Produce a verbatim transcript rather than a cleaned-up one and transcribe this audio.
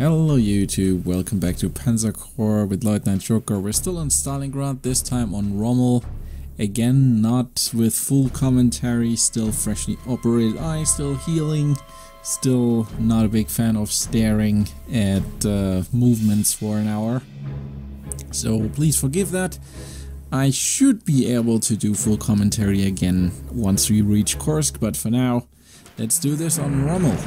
Hello YouTube, welcome back to Panzer Corps with Leutnant Joker. We're still in Stalingrad, this time on Rommel. Again, not with full commentary, still freshly operated eye, still healing. Still not a big fan of staring at uh, movements for an hour. So please forgive that. I should be able to do full commentary again once we reach Kursk, but for now, let's do this on Rommel.